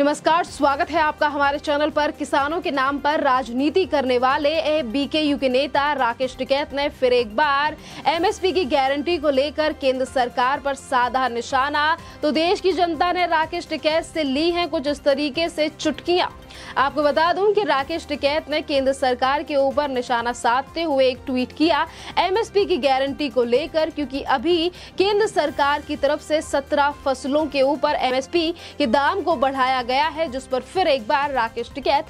नमस्कार, स्वागत है आपका हमारे चैनल पर। किसानों के नाम पर राजनीति करने वाले एबीकेयू के नेता राकेश टिकैत ने फिर एक बार एमएसपी की गारंटी को लेकर केंद्र सरकार पर साधा निशाना। तो देश की जनता ने राकेश टिकैत से ली हैं कुछ इस तरीके से चुटकियां। आपको बता दूं कि राकेश टिकैत ने केंद्र सरकार के ऊपर निशाना साधते हुए एक ट्वीट किया एमएसपी की गारंटी को लेकर, क्योंकि अभी केंद्र सरकार की तरफ से 17 फसलों के ऊपर एमएसपी के दाम को बढ़ाया गया है, जिस पर फिर एक बार राकेश टिकैत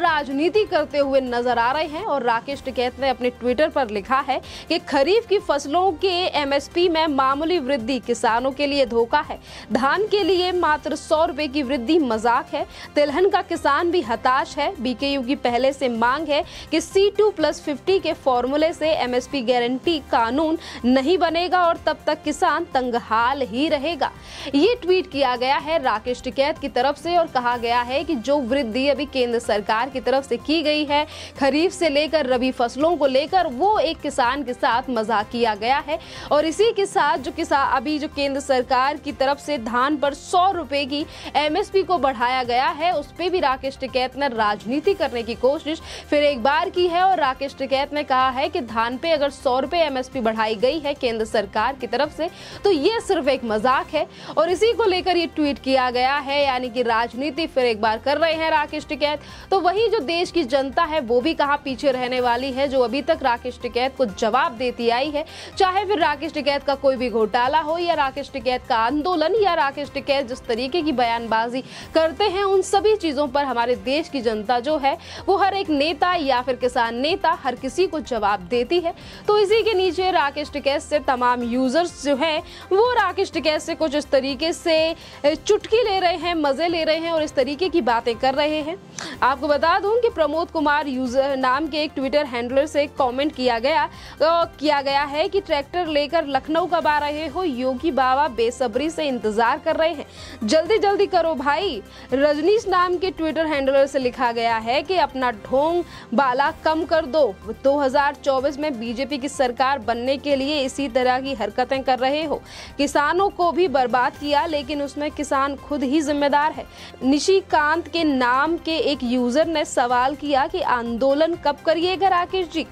राजनीति करते हुए नजर आ रहे हैं। और राकेश टिकैत ने अपने ट्विटर पर लिखा है कि खरीफ की फसलों के एमएसपी में मामूली वृद्धि किसानों के लिए धोखा है। धान के लिए मात्र 100 रुपए की वृद्धि मजाक है। तिलहन का किसान भी हताश है। बीकेयू की पहले से मांग है कि C2+50 के फॉर्मूले से एमएसपी गारंटी कानून नहीं बनेगा और तब तक किसान तंगहाल ही रहेगा। ये ट्वीट किया गया है राकेश टिकैत की तरफ से और कहा गया है कि जो वृद्धि अभी केंद्र सरकार की तरफ से की गई है खरीफ से लेकर रबी फसलों को लेकर, वो एक किसान के साथ मजाक किया गया है। और इसी के साथ जो किसान अभी जो केंद्र सरकार की तरफ से धान पर 100 रुपए की एमएसपी को बढ़ाया गया है, उस पर भी राकेश टिकैत ने राजनीति करने की कोशिश फिर एक बार की है। और राकेश टिकैत ने कहा है कि धान पे अगर 100 रुपए एमएसपी बढ़ाई गई है केंद्र सरकार की तरफ से तो ये सिर्फ एक मजाक है। और इसी को लेकर ये ट्वीट किया गया है, यानी कि राजनीति फिर एक बार कर रहे हैं राकेश टिकैत। तो वही जो देश की जनता है वो भी कहां पीछे रहने वाली है, जो अभी तक राकेश टिकैत को जवाब देती आई है। चाहे फिर राकेश टिकैत का कोई भी घोटाला हो या राकेश टिकैत का आंदोलन या राकेश टिकैत जिस तरीके की बयानबाजी करते हैं, उन सभी चीजों पर हमारे देश की जनता जो है वो हर एक नेता या फिर किसान नेता हर किसी को जवाब देती है। तो इसी के नीचे राकेश टिकैत से तमाम यूजर्स जो हैं वो राकेश टिकैत से कुछ इस तरीके से चुटकी ले रहे हैं, मजे ले रहे हैं और इस तरीके की बातें कर रहे हैं। आपको बता दूं कि प्रमोद कुमार यूजर नाम के एक ट्विटर हैंडलर से कमेंट किया गया है कि ट्रैक्टर लेकर लखनऊ कब आ रहे हो, योगी बाबा बेसब्री से इंतजार कर रहे हैं, जल्दी जल्दी करो भाई। रजनीश नाम के ट्विटर हैंडलर से लिखा गया है कि अपना ढोंग बाला कम कर दो, 2024 में बीजेपी की सरकार बनने के लिए इसी तरह की हरकतें कर रहे हो। किसानों को भी बर्बाद किया लेकिन उसमें किसान खुद ही जिम्मेदार है। निशिकांत के नाम के एक यूजर ने सवाल किया कि आंदोलन कब करिएगा राकेश जी।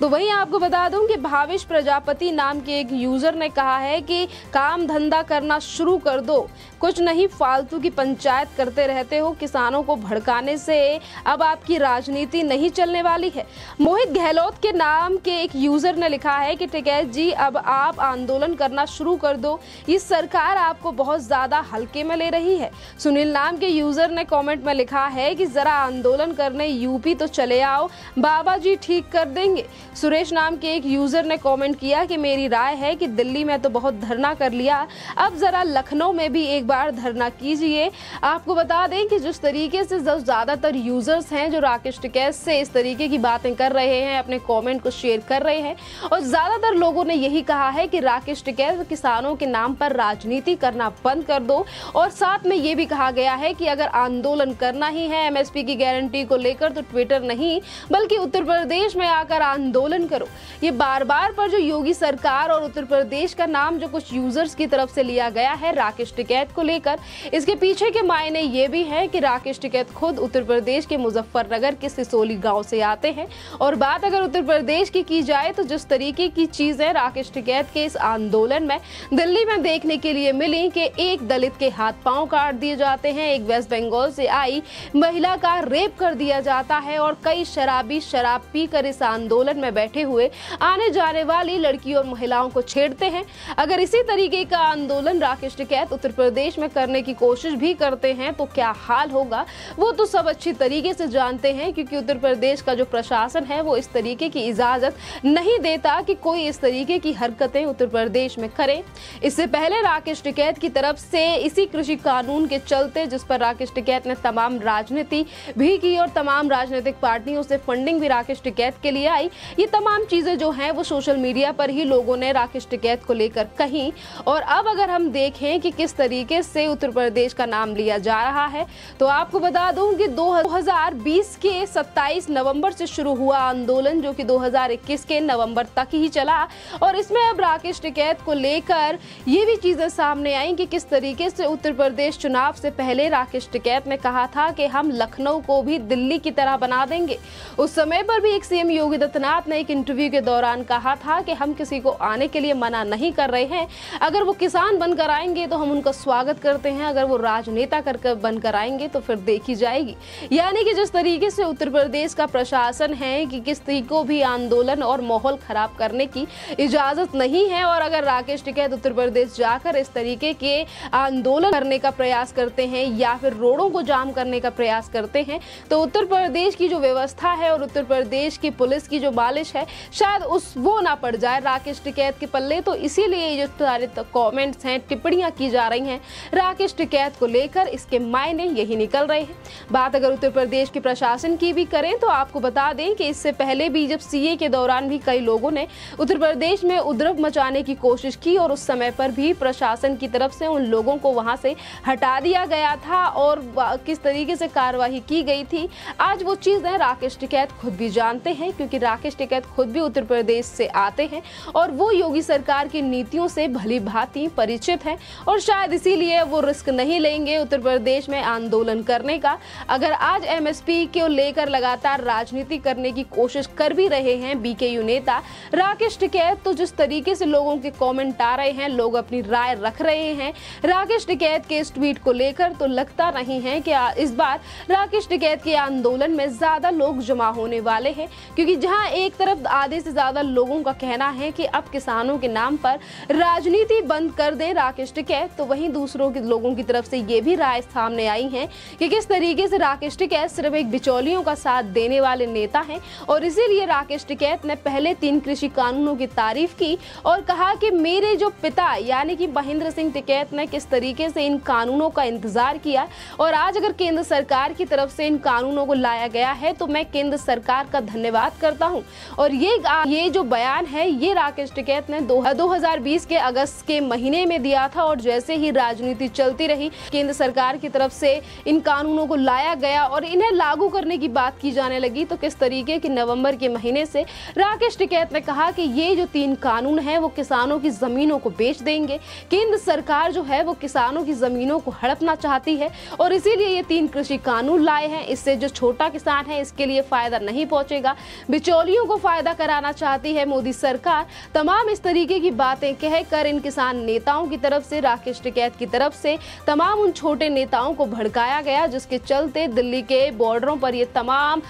तो वहीं आपको बता दूं कि भावेश प्रजापति नाम के एक यूजर ने कहा है कि काम धंधा करना शुरू कर दो, कुछ नहीं फालतू की पंचायत करते रहते हो, किसानों को भड़काने से अब आपकी राजनीति नहीं चलने वाली है। मोहित गहलोत के नाम के एक यूजर ने लिखा है कि टिकैत जी अब आप आंदोलन करना शुरू कर दो, ये सरकार आपको बहुत ज्यादा हल्के में ले रही है। सुनील नाम के यूजर ने कमेंट में लिखा है कि जरा आंदोलन करने यूपी तो चले आओ, बाबा जी ठीक कर देंगे। सुरेश नाम के एक यूजर ने कमेंट किया कि मेरी राय है कि दिल्ली में तो बहुत धरना कर लिया, अब जरा लखनऊ में भी एक बार धरना कीजिए। आपको बता दें कि जिस तरीके से ज्यादातर यूजर्स हैं जो राकेश टिकैत से इस तरीके की बातें कर रहे हैं, अपने कॉमेंट को शेयर कर रहे हैं और ज्यादातर लोगों ने यही कहा है कि राकेश टिकैत किसानों के नाम पर राजनीति करना बंद कर दो। और साथ में ये भी कहा गया है कि अगर आंदोलन करना ही है एमएसपी की गारंटी को लेकर तो ट्विटर नहीं बल्कि उत्तर प्रदेश में आकर आंदोलन करो। ये बार बार पर जो योगी सरकार और उत्तर प्रदेश का नाम जो कुछ यूजर्स की तरफ से लिया गया है राकेश टिकैत को लेकर, इसके पीछे के मायने ये भी है कि राकेश टिकैत खुद उत्तर प्रदेश के मुजफ्फरनगर के सिसोली गाँव से आते हैं। और बात अगर उत्तर प्रदेश की जाए तो जिस तरीके की चीजें राकेश टिकैत के इस आंदोलन में दिल्ली में देखने के लिए मिली कि एक दलित के हाथ पांव काट दिए जाते हैं, एक वेस्ट बंगाल से आई महिला का रेप कर दिया जाता है और कई शराबी शराब पीकर इस आंदोलन में बैठे हुए आने जाने वाली लड़कियों और महिलाओं को छेड़ते हैं। अगर इसी तरीके का आंदोलन राकेश टिकैत उत्तर प्रदेश में करने की कोशिश भी करते हैं तो क्या हाल होगा वो तो सब अच्छी तरीके से जानते हैं, क्योंकि उत्तर प्रदेश का जो प्रशासन है वो इस तरीके की इजाजत नहीं देता कि कोई इस तरीके की हरकतें उत्तर प्रदेश में करे। इससे पहले राकेश टिकैत की तरफ से इसी कृषि कानून के चलते जिस पर राकेश टिकैत ने तमाम राजनीति भी की और तमाम राजनीतिक पार्टियों से फंडिंग भी राकेश टिकैत के लिए आई। ये तमाम चीजें जो हैं वो सोशल मीडिया पर ही लोगों ने राकेश टिकैत को लेकर कहीं। और अब अगर हम देखें कि किस तरीके से उत्तर प्रदेश का नाम लिया जा रहा है, तो आपको बता दूं कि 2020 के 27 नवंबर से शुरू हुआ आंदोलन जो कि 2021 के नवंबर तक ही चला, और इसमें अब राकेश टिकैत को लेकर ये भी चीजें सामने आई कि किस तरीके से उत्तर प्रदेश चुनाव से पहले राकेश टिकैत ने कहा था कि हम लखनऊ को भी दिल्ली की तरह बना देंगे। उस समय पर भी एक सीएम योगी आदित्यनाथ ने एक इंटरव्यू के दौरान कहा था कि हम किसी को आने के लिए मना नहीं कर रहे हैं, अगर वो किसान बनकर आएंगे तो हम उनका स्वागत करते हैं, अगर वो राजनेता करके बनकर आएंगे तो फिर देखी जाएगी। यानी कि जिस तरीके से उत्तर प्रदेश का प्रशासन है कि किसी को भी आंदोलन और माहौल खराब करने की इजाजत नहीं है, और अगर राकेश टिकैत उत्तर प्रदेश जाकर इस तरीके के आंदोलन करने का प्रयास करते हैं या फिर रोडों को जाम करने का प्रयास करते हैं, तो उत्तर प्रदेश की जो व्यवस्था है और उत्तर प्रदेश की पुलिस की जो बालिश है शायद उस वो ना पड़ जाए राकेश टिकैत के पल्ले। तो इसीलिए ये जो सारे कॉमेंट्स हैं, टिप्पणियां की जा रही हैं राकेश टिकैत को लेकर, इसके मायने यही निकल रहे हैं। बात अगर उत्तर प्रदेश के प्रशासन की भी करें तो आपको बता दें कि इससे पहले भी जब सीए के दौरान भी कई लोगों ने उत्तर प्रदेश में उद्रव मचाने की कोशिश की और उस समय पर भी प्रशासन की तरफ से उन लोगों को वहां से हटा दिया गया था और किस तरीके से कार्रवाई की गई थी, आज वो चीज़ें राकेश टिकैत खुद भी जानते हैं, क्योंकि राकेश टिकैत खुद भी उत्तर प्रदेश से आते हैं और वो योगी सरकार की नीतियों से भली भांति परिचित हैं और शायद इसीलिए वो रिस्क नहीं लेंगे उत्तर प्रदेश में आंदोलन करने का। अगर आज एमएसपी को लेकर लगातार राजनीति करने की कोशिश कर भी रहे हैं बीकेयू नेता राकेश टिकैत, तो जिस तरीके से लोगों के कॉमेंट आ रहे हैं, लोग अपनी राय रख रहे हैं राकेश टिकैत के इस ट्वीट को लेकर, तो लगता नहीं है कि इस बार राकेश टिकैत के आंदोलन में ज्यादा लोग जमा होने वाले हैं, क्योंकि जहां एक तरफ आधे से ज्यादा लोगों का कहना है कि अब किसानों के नाम पर राजनीति बंद कर दें राकेश टिकैत, तो वहीं दूसरों के लोगों की तरफ से ये भी राय सामने आई है कि किस तरीके से राकेश टिकैत सिर्फ एक बिचौलियों का साथ देने वाले नेता हैं। और इसीलिए राकेश टिकैत ने पहले 3 कृषि कानूनों की तारीफ की और कहा कि मेरे जो पिता यानी कि महेंद्र सिंह टिकैत ने किस तरीके से इन कानूनों का इंतजार किया और आज अगर केंद्र सरकार की तरफ से इन कानूनों को लाया गया है तो मैं केंद्र सरकार का धन्यवाद करता हूं। और ये जो बयान है ये राकेश टिकैत ने 2020 के अगस्त के महीने में दिया था, और जैसे ही राजनीति चलती रही केंद्र सरकार की तरफ से इन कानूनों को लाया गया और इन्हें लागू करने की बात की जाने लगी, तो किस तरीके की नवंबर के महीने से राकेश टिकैत ने कहा कि ये जो 3 कानून है वो किसानों की जमीनों को बेच देंगे, केंद्र सरकार जो है वो किसानों की जमीनों को हड़पना चाहती है और इसीलिए ये 3 कृषि कानून लाए हैं, इससे जो छोटा किसान है इसके लिए फायदा नहीं पहुंचेगा, बिचौलियों को फायदा कराना चाहती है मोदी सरकार। तमाम इस तरीके की बातें कहकर इन किसान नेताओं की तरफ से राकेश टिकैत की तरफ से तमाम उन छोटे नेताओं को भड़काया गया, जिसके चलते दिल्ली के बॉर्डरों पर ये तमाम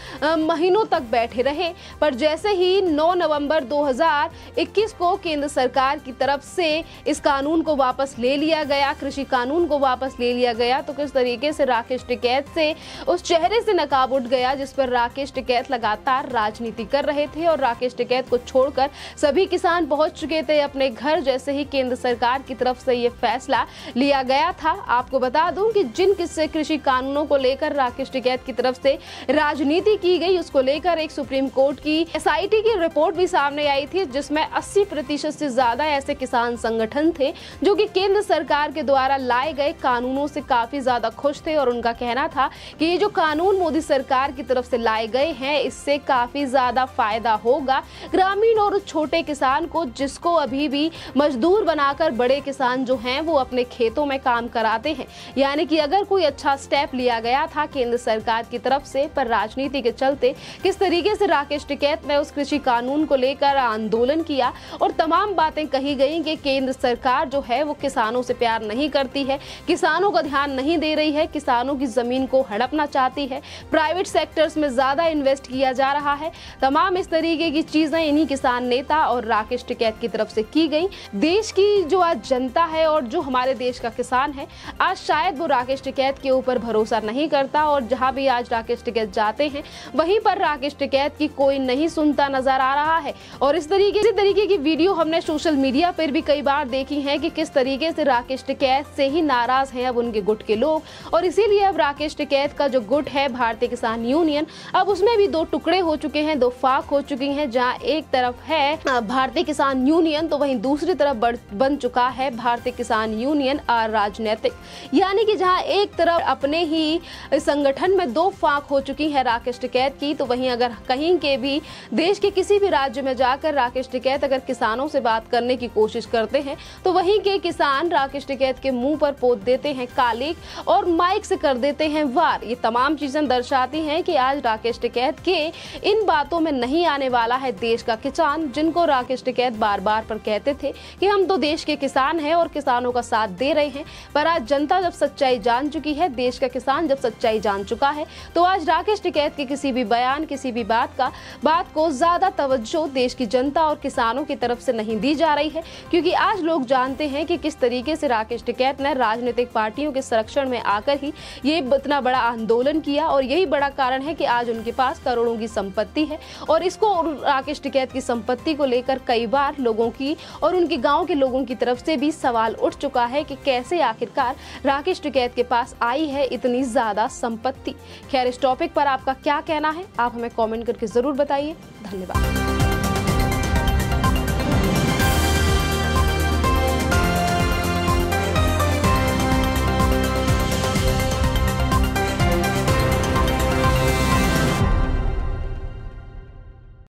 महीनों तक बैठे रहे। पर जैसे ही 9 नवंबर 2021 को केंद्र सरकार की तरफ से इस कानून को वापस ले लिया गया, कृषि कानून को वापस ले लिया गया, तो किस तरीके से राकेश टिकैत से उस चेहरे से नकाब उठ गया जिस पर राकेश टिकैत लगातार राजनीति कर रहे थे। और राकेश टिकैत को छोड़कर सभी किसान पहुंच चुके थे अपने घर जैसे ही केंद्र सरकार की तरफ से ये फैसला लिया गया था। आपको बता दूं कि जिन किससे कृषि कानूनों को लेकर राकेश टिकैत की तरफ से राजनीति की गई, उसको लेकर एक सुप्रीम कोर्ट की एसआईटी की रिपोर्ट भी सामने आई थी, जिसमें 80% से ज्यादा ऐसे किसान संगठन थे जो कि केंद्र सरकार के द्वारा लाए गए कानूनों से काफी ज्यादा खुश थे और उनका कहना था कि ये जो कानून मोदी सरकार की तरफ से लाए गए हैं इससे काफी ज्यादा फायदा होगा ग्रामीण और छोटे किसान को, जिसको अभी भी मजदूर बनाकर बड़े किसान जो हैं वो अपने खेतों में काम कराते हैं। यानी कि अगर कोई अच्छा स्टेप लिया गया था केंद्र सरकार की तरफ से, पर राजनीति के चलते किस तरीके से राकेश टिकैत ने उस कृषि कानून को लेकर आंदोलन किया और तमाम बातें कही गई कि केंद्र सरकार जो है वो किसानों से प्यार नहीं करती है, किसानों का ध्यान नहीं दे रही है, किसानों की जमीन को हड़पना चाहती है, प्राइवेट सेक्टर्स में ज्यादा इन्वेस्ट किया जा रहा है। तमाम इस तरीके की चीजें इन्हीं किसान नेता और राकेश टिकैत की तरफ से की गई। देश की जो आज जनता है और जो हमारे देश का किसान है, आज शायद वो राकेश टिकैत के ऊपर भरोसा नहीं करता और जहां भी आज राकेश टिकैत जाते हैं वहीं पर राकेश टिकैत की कोई नहीं सुनता नजर आ रहा है। और इस तरीके की वीडियो हमने सोशल मीडिया पर भी कई बार देखी है कि किस तरीके से राकेश टिकैत से ही नाराज है अब उनके गुट के लोग, और इसीलिए अब राकेश टिकैत का जो गुट है भारतीय किसान यूनियन, अब उसमें भी दो टुकड़े हो चुके हैं, दो फाक हो चुकी हैं। जहां एक तरफ है भारतीय किसान यूनियन तो वहीं दूसरी तरफ बन चुका है भारतीय किसान यूनियन राजनीतिक, यानी कि जहां एक तरफ अपने ही संगठन में दो फाक हो चुकी है राकेश टिकैत की, तो वहीं अगर कहीं के भी देश के किसी भी राज्य में जाकर राकेश टिकैत अगर किसानों से बात करने की कोशिश करते हैं तो वहीं के किसान राकेश टिकैत के मुंह पर पोत देते हैं कालिक और माइक से कर देते हैं वार। ये तमाम चीजें दर्शाती हैं कि आज राकेश टिकैत के इन बातों में नहीं आने वाला है देश का किसान, जिनको राकेश टिकैत बार बार पर कहते थे कि हम तो देश के किसान हैं और किसानों का साथ दे रहे हैं। पर आज जनता जब सच्चाई जान चुकी है, देश का किसान जब सच्चाई जान चुका है, तो आज राकेश टिकैत के किसी भी बयान, किसी भी बात को ज्यादा तवज्जो देश की जनता और किसानों की तरफ से नहीं दी जा रही है, क्योंकि आज लोग जानते हैं कि किस तरीके से राकेश टिकैत ने राजनीतिक पार्टियों के संरक्षण में आकर ही ये इतना बड़ा आंदोलन किया और यही बड़ा कारण है कि आज उनके पास करोड़ों की संपत्ति है। और इसको राकेश टिकैत की संपत्ति को लेकर कई बार लोगों की और उनके गाँव के लोगों की तरफ से भी सवाल उठ चुका है कि कैसे आखिरकार राकेश टिकैत के पास आई है इतनी ज्यादा संपत्ति। खैर, इस टॉपिक पर आपका क्या कहना है, आप हमें कमेंट करके जरूर बताइए। धन्यवाद।